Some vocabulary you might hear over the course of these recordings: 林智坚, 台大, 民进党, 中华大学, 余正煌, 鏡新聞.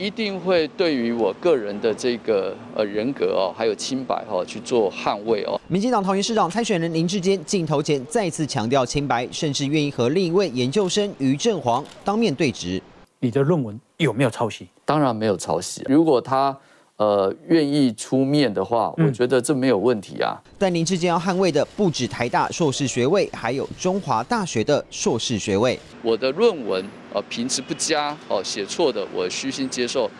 一定会对于我个人的这个人格哦，还有清白哦去做捍卫哦。民进党桃园市长参选人林智坚镜头前再次强调清白，甚至愿意和另一位研究生余正煌当面对质。你的论文有没有抄袭？当然没有抄袭。如果他愿意出面的话，我觉得这没有问题啊。但林智坚要捍卫的不止台大硕士学位，还有中华大学的硕士学位。我的论文品质不佳哦，写错的，我虚心接受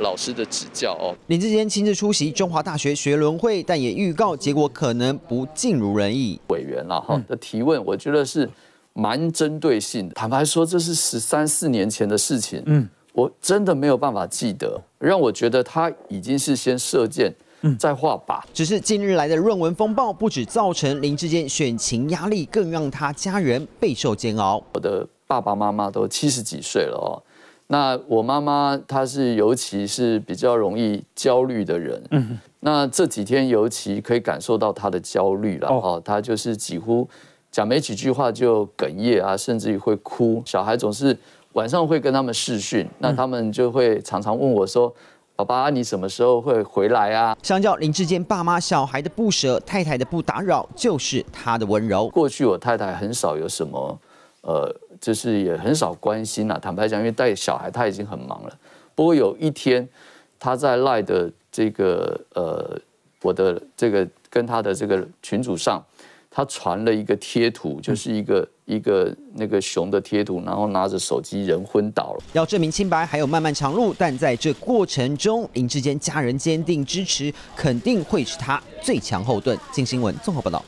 老师的指教哦。林智坚亲自出席中华大学学伦会，但也预告结果可能不尽如人意。委员啦哈的提问，我觉得是蛮针对性的。坦白说，这是13、14年前的事情。我真的没有办法记得，让我觉得他已经是先射箭，再画靶。只是近日来的论文风暴，不止造成林智坚选情压力，更让他家人备受煎熬。我的爸爸妈妈都70几岁了哦，那我妈妈她是尤其是比较容易焦虑的人，那这几天尤其可以感受到她的焦虑了哦，她就是几乎讲没几句话就哽咽啊，甚至于会哭。小孩总是。晚上会跟他们视讯，那他们就会常常问我说：“爸爸，你什么时候会回来啊？”相较林智坚爸妈，小孩的不舍，太太的不打扰，就是他的温柔。过去我太太很少有什么，就是也很少关心啊。坦白讲，因为带小孩，她已经很忙了。不过有一天，她在LINE的这个我的这个跟她的这个群组上。他传了一个贴图，就是一个那个熊的贴图，然后拿着手机人昏倒了。要证明清白还有漫漫长路，但在这过程中，林智坚家人坚定支持，肯定会是他最强后盾。镜新闻综合报道。